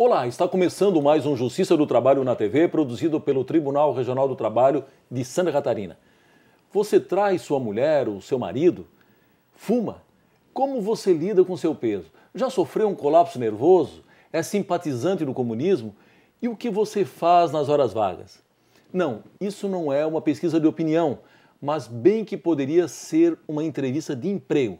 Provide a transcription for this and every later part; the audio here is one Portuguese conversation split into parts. Olá, está começando mais um Justiça do Trabalho na TV, produzido pelo Tribunal Regional do Trabalho de Santa Catarina. Você traz sua mulher ou seu marido? Fuma? Como você lida com seu peso? Já sofreu um colapso nervoso? É simpatizante do comunismo? E o que você faz nas horas vagas? Não, isso não é uma pesquisa de opinião, mas bem que poderia ser uma entrevista de emprego.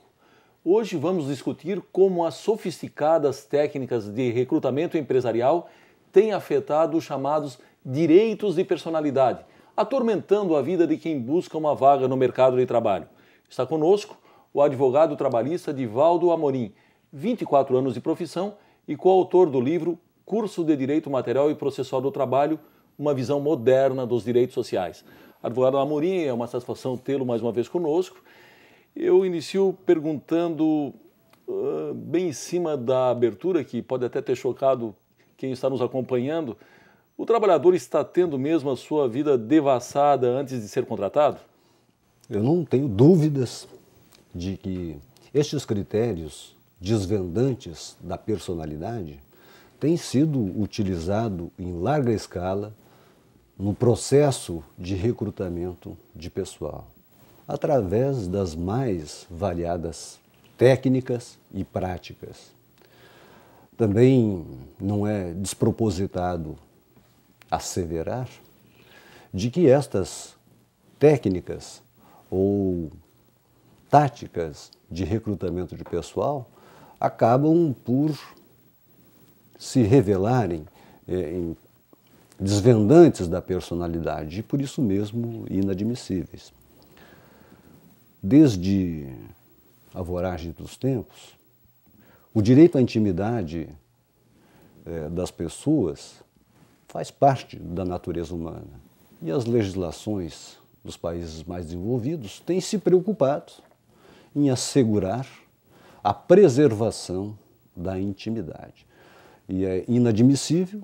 Hoje vamos discutir como as sofisticadas técnicas de recrutamento empresarial têm afetado os chamados direitos de personalidade, atormentando a vida de quem busca uma vaga no mercado de trabalho. Está conosco o advogado trabalhista Divaldo Amorim, 24 anos de profissão e coautor do livro Curso de Direito Material e Processual do Trabalho, uma visão moderna dos direitos sociais. Advogado Amorim, é uma satisfação tê-lo mais uma vez conosco. Eu inicio perguntando, bem em cima da abertura, que pode até ter chocado quem está nos acompanhando, o trabalhador está tendo mesmo a sua vida devassada antes de ser contratado? Eu não tenho dúvidas de que estes critérios desvendantes da personalidade têm sido utilizados em larga escala no processo de recrutamento de pessoal, através das mais variadas técnicas e práticas. Também não é despropositado asseverar de que estas técnicas ou táticas de recrutamento de pessoal acabam por se revelarem desvendantes da personalidade e, por isso mesmo, inadmissíveis. Desde a voragem dos tempos, o direito à intimidade das pessoas faz parte da natureza humana. E as legislações dos países mais desenvolvidos têm se preocupado em assegurar a preservação da intimidade. E é inadmissível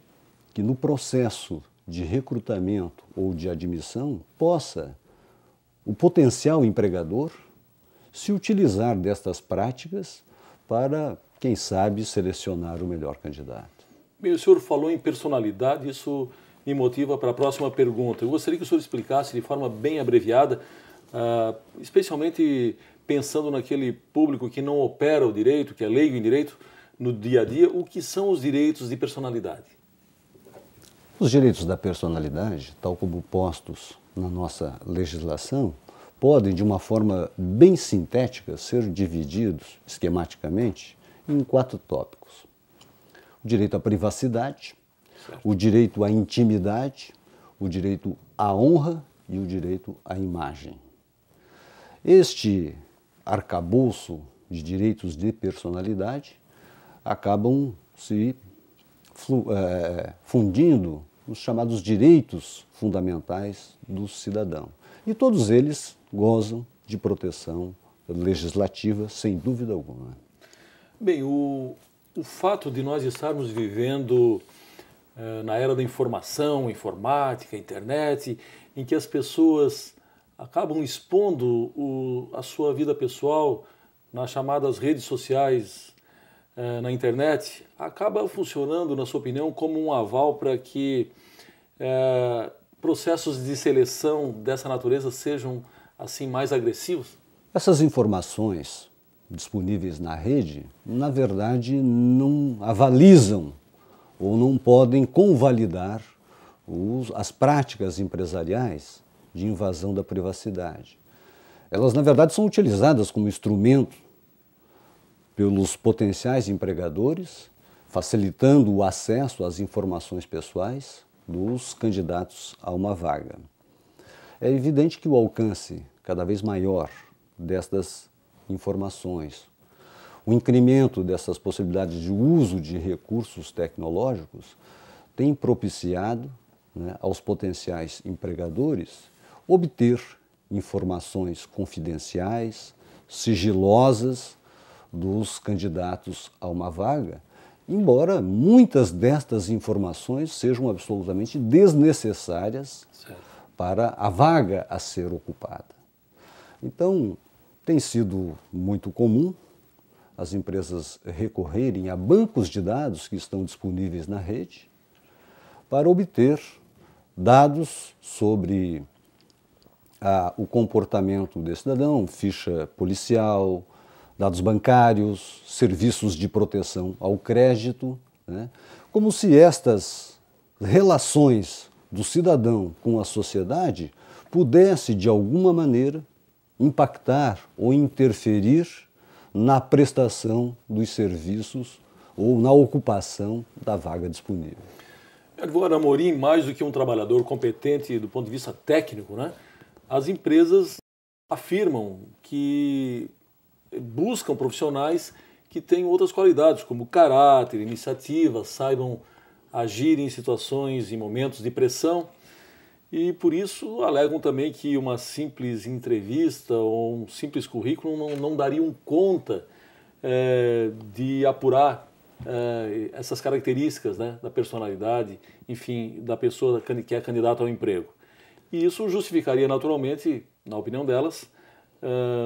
que no processo de recrutamento ou de admissão possa o potencial empregador se utilizar destas práticas para, quem sabe, selecionar o melhor candidato. Bem, o senhor falou em personalidade, isso me motiva para a próxima pergunta. Eu gostaria que o senhor explicasse de forma bem abreviada, especialmente pensando naquele público que não opera o direito, que é leigo em direito, no dia a dia, o que são os direitos de personalidade? Os direitos da personalidade, tal como postos na nossa legislação, podem, de uma forma bem sintética, ser divididos esquematicamente em quatro tópicos. O direito à privacidade, o direito à intimidade, o direito à honra e o direito à imagem. Este arcabouço de direitos de personalidade acabam se fundindo os chamados direitos fundamentais do cidadão. E todos eles gozam de proteção legislativa, sem dúvida alguma. Bem, o fato de nós estarmos vivendo na era da informação, informática, internet, em que as pessoas acabam expondo a sua vida pessoal nas chamadas redes sociais, na internet, acaba funcionando, na sua opinião, como um aval para que processos de seleção dessa natureza sejam assim mais agressivos? Essas informações disponíveis na rede, na verdade, não avalizam ou não podem convalidar as práticas empresariais de invasão da privacidade. Elas, na verdade, são utilizadas como instrumento pelos potenciais empregadores, facilitando o acesso às informações pessoais dos candidatos a uma vaga. É evidente que o alcance cada vez maior destas informações, o incremento dessas possibilidades de uso de recursos tecnológicos tem propiciado, né, aos potenciais empregadores obter informações confidenciais, sigilosas, dos candidatos a uma vaga, embora muitas destas informações sejam absolutamente desnecessárias para a vaga a ser ocupada. Então, tem sido muito comum as empresas recorrerem a bancos de dados que estão disponíveis na rede para obter dados sobre o comportamento desse cidadão, ficha policial, dados bancários, serviços de proteção ao crédito, né? Como se estas relações do cidadão com a sociedade pudesse, de alguma maneira, impactar ou interferir na prestação dos serviços ou na ocupação da vaga disponível. Agora, Amorim, mais do que um trabalhador competente do ponto de vista técnico, né? As empresas afirmam que buscam profissionais que tenham outras qualidades, como caráter, iniciativa, saibam agir em situações, em momentos de pressão. E por isso alegam também que uma simples entrevista ou um simples currículo não dariam conta de apurar essas características, né, da personalidade, enfim, da pessoa que é candidata ao emprego. E isso justificaria naturalmente, na opinião delas,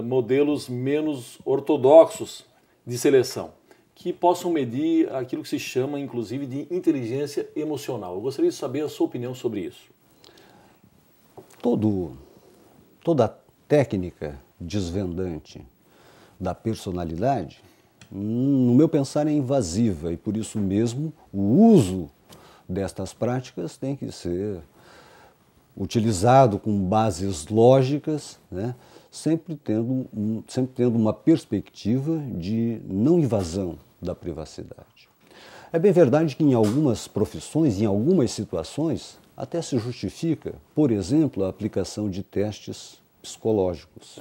modelos menos ortodoxos de seleção, que possam medir aquilo que se chama, inclusive, de inteligência emocional. Eu gostaria de saber a sua opinião sobre isso. Toda técnica desvendante da personalidade, no meu pensar, é invasiva e, por isso mesmo, o uso destas práticas tem que ser utilizado com bases lógicas, né? Sempre tendo uma perspectiva de não invasão da privacidade. É bem verdade que em algumas profissões, em algumas situações, até se justifica, por exemplo, a aplicação de testes psicológicos.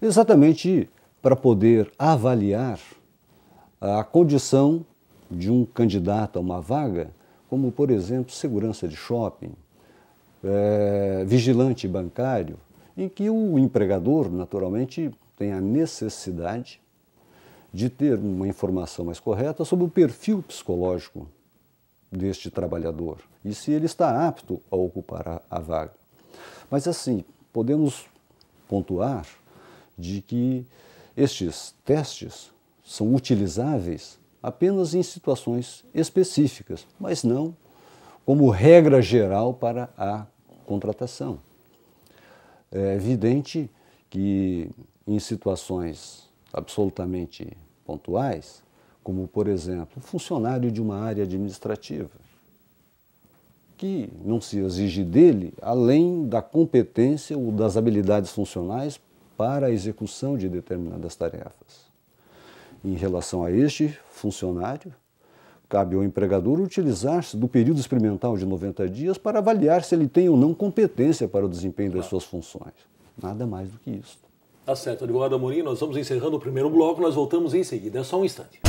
Exatamente para poder avaliar a condição de um candidato a uma vaga, como, por exemplo, segurança de shopping, vigilante bancário, em que o empregador, naturalmente, tem a necessidade de ter uma informação mais correta sobre o perfil psicológico deste trabalhador e se ele está apto a ocupar a vaga. Mas assim, podemos pontuar de que estes testes são utilizáveis apenas em situações específicas, mas não como regra geral para a contratação. É evidente que em situações absolutamente pontuais, como, por exemplo, funcionário de uma área administrativa, que não se exige dele além da competência ou das habilidades funcionais para a execução de determinadas tarefas. Em relação a este funcionário, cabe ao empregador utilizar-se do período experimental de 90 dias para avaliar se ele tem ou não competência para o desempenho das suas funções. Nada mais do que isso. Tá certo, advogado Amorim, nós vamos encerrando o primeiro bloco, nós voltamos em seguida. É só um instante.